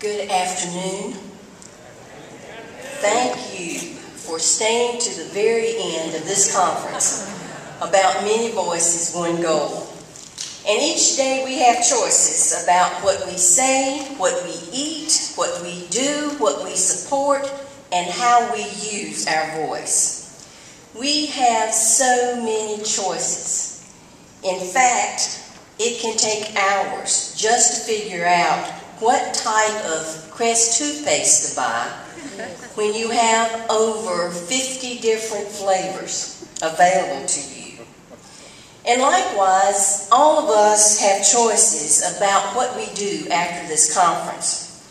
Good afternoon. Thank you for staying to the very end of this conference about Many Voices, One Goal. And each day we have choices about what we say, what we eat, what we do, what we support, and how we use our voice. We have so many choices. In fact, it can take hours just to figure out what type of Crest toothpaste to buy when you have over 50 different flavors available to you. And likewise, all of us have choices about what we do after this conference.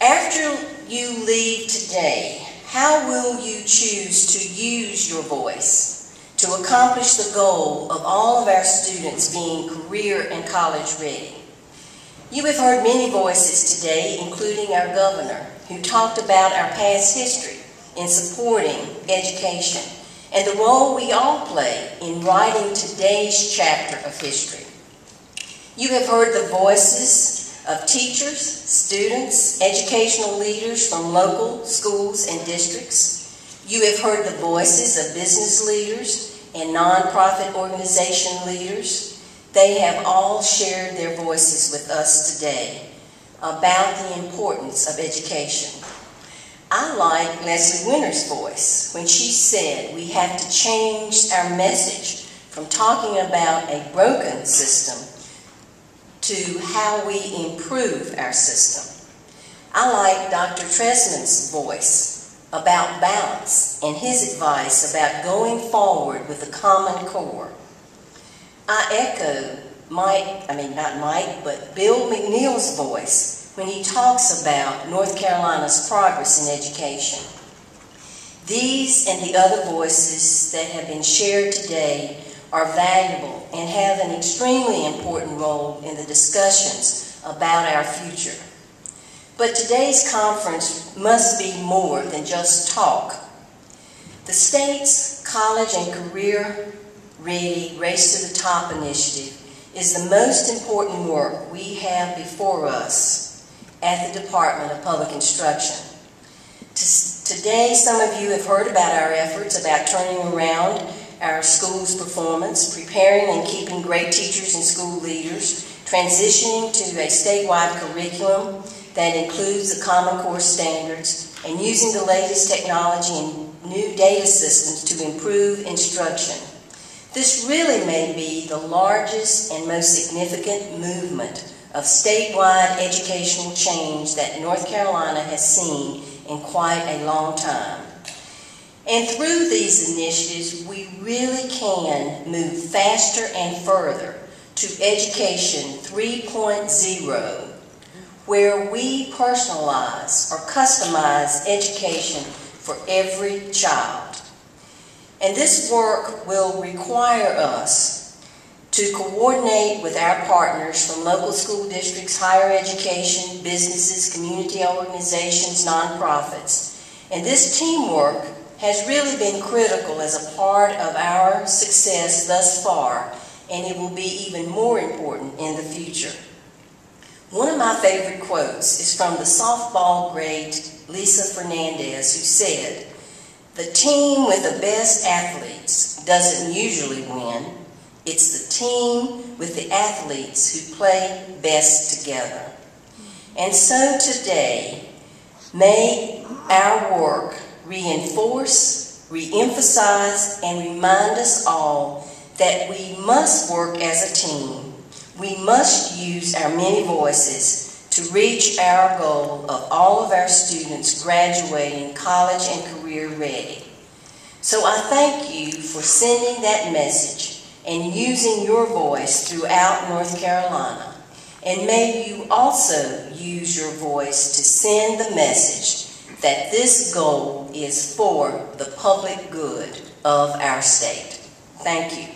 After you leave today, how will you choose to use your voice to accomplish the goal of all of our students being career and college ready? You have heard many voices today, including our governor, who talked about our past history in supporting education and the role we all play in writing today's chapter of history. You have heard the voices of teachers, students, educational leaders from local schools and districts. You have heard the voices of business leaders and nonprofit organization leaders. They have all shared their voices with us today about the importance of education. I like Leslie Winter's voice when she said we have to change our message from talking about a broken system to how we improve our system. I like Dr. Tresman's voice about balance and his advice about going forward with the Common Core. I echo Bill McNeil's voice when he talks about North Carolina's progress in education. These and the other voices that have been shared today are valuable and have an extremely important role in the discussions about our future. But today's conference must be more than just talk. The state's college and career Ready, Race to the Top initiative is the most important work we have before us at the Department of Public Instruction. Today, some of you have heard about our efforts about turning around our school's performance, preparing and keeping great teachers and school leaders, transitioning to a statewide curriculum that includes the Common Core standards, and using the latest technology and new data systems to improve instruction. This really may be the largest and most significant movement of statewide educational change that North Carolina has seen in quite a long time. And through these initiatives, we really can move faster and further to Education 3.0, where we personalize or customize education for every child. And this work will require us to coordinate with our partners from local school districts, higher education, businesses, community organizations, nonprofits. And this teamwork has really been critical as a part of our success thus far, and it will be even more important in the future. One of my favorite quotes is from the softball great Lisa Fernandez, who said, "The team with the best athletes doesn't usually win. It's the team with the athletes who play best together." And so today, may our work reinforce, re-emphasize, and remind us all that we must work as a team. We must use our many voices to reach our goal of all of our students graduating college and career ready. So I thank you for sending that message and using your voice throughout North Carolina. And may you also use your voice to send the message that this goal is for the public good of our state. Thank you.